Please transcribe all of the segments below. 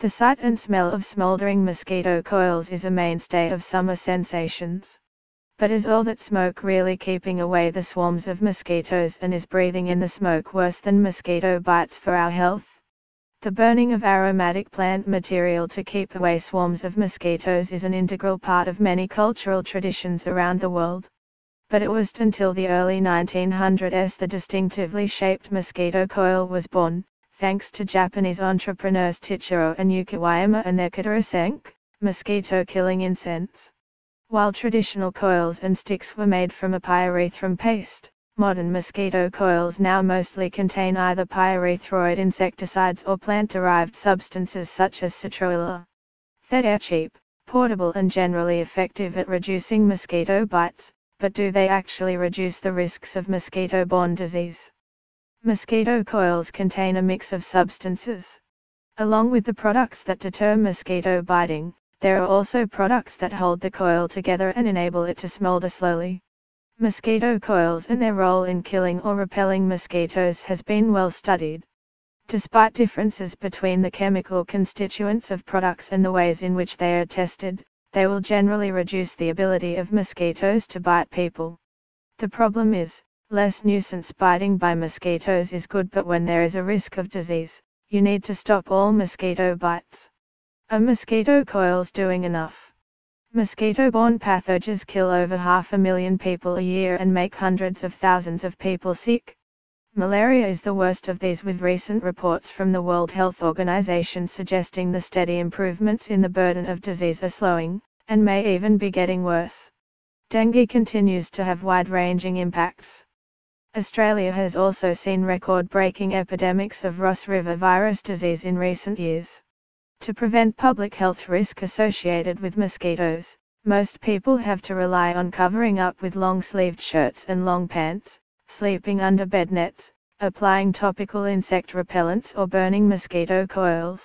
The sight and smell of smoldering mosquito coils is a mainstay of summer sensations. But is all that smoke really keeping away the swarms of mosquitoes, and is breathing in the smoke worse than mosquito bites for our health? The burning of aromatic plant material to keep away swarms of mosquitoes is an integral part of many cultural traditions around the world. But it was until the early 1900s the distinctively shaped mosquito coil was born, thanks to Japanese entrepreneurs Eiichiro and Yukihama and their Katerosenk, mosquito-killing incense. While traditional coils and sticks were made from a pyrethrum paste, modern mosquito coils now mostly contain either pyrethroid insecticides or plant-derived substances such as citronella. They are cheap, portable and generally effective at reducing mosquito bites, but do they actually reduce the risks of mosquito-borne disease? Mosquito coils contain a mix of substances. Along with the products that deter mosquito biting, there are also products that hold the coil together and enable it to smolder slowly. Mosquito coils and their role in killing or repelling mosquitoes has been well studied. Despite differences between the chemical constituents of products and the ways in which they are tested, they will generally reduce the ability of mosquitoes to bite people. The problem is, less nuisance biting by mosquitoes is good, but when there is a risk of disease, you need to stop all mosquito bites. Are mosquito coils doing enough? Mosquito-borne pathogens kill over 500,000 people a year and make hundreds of thousands of people sick. Malaria is the worst of these, with recent reports from the World Health Organization suggesting the steady improvements in the burden of disease are slowing, and may even be getting worse. Dengue continues to have wide-ranging impacts. Australia has also seen record-breaking epidemics of Ross River virus disease in recent years. To prevent public health risk associated with mosquitoes, most people have to rely on covering up with long-sleeved shirts and long pants, sleeping under bed nets, applying topical insect repellents or burning mosquito coils.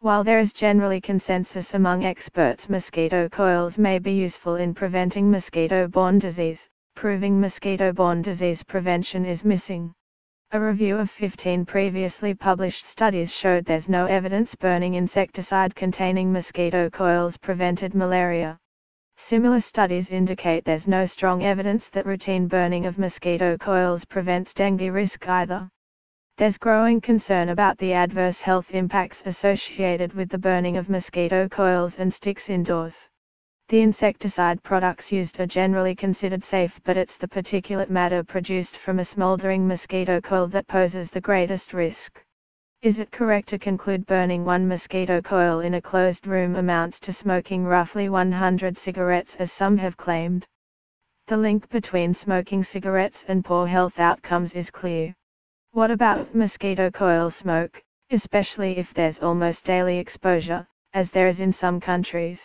While there is generally consensus among experts mosquito coils may be useful in preventing mosquito-borne disease, proving mosquito-borne disease prevention is missing. A review of 15 previously published studies showed there's no evidence burning insecticide containing mosquito coils prevented malaria. Similar studies indicate there's no strong evidence that routine burning of mosquito coils prevents dengue risk either. There's growing concern about the adverse health impacts associated with the burning of mosquito coils and sticks indoors. The insecticide products used are generally considered safe, but it's the particulate matter produced from a smoldering mosquito coil that poses the greatest risk. Is it correct to conclude burning one mosquito coil in a closed room amounts to smoking roughly 100 cigarettes, as some have claimed? The link between smoking cigarettes and poor health outcomes is clear. What about mosquito coil smoke, especially if there's almost daily exposure, as there is in some countries?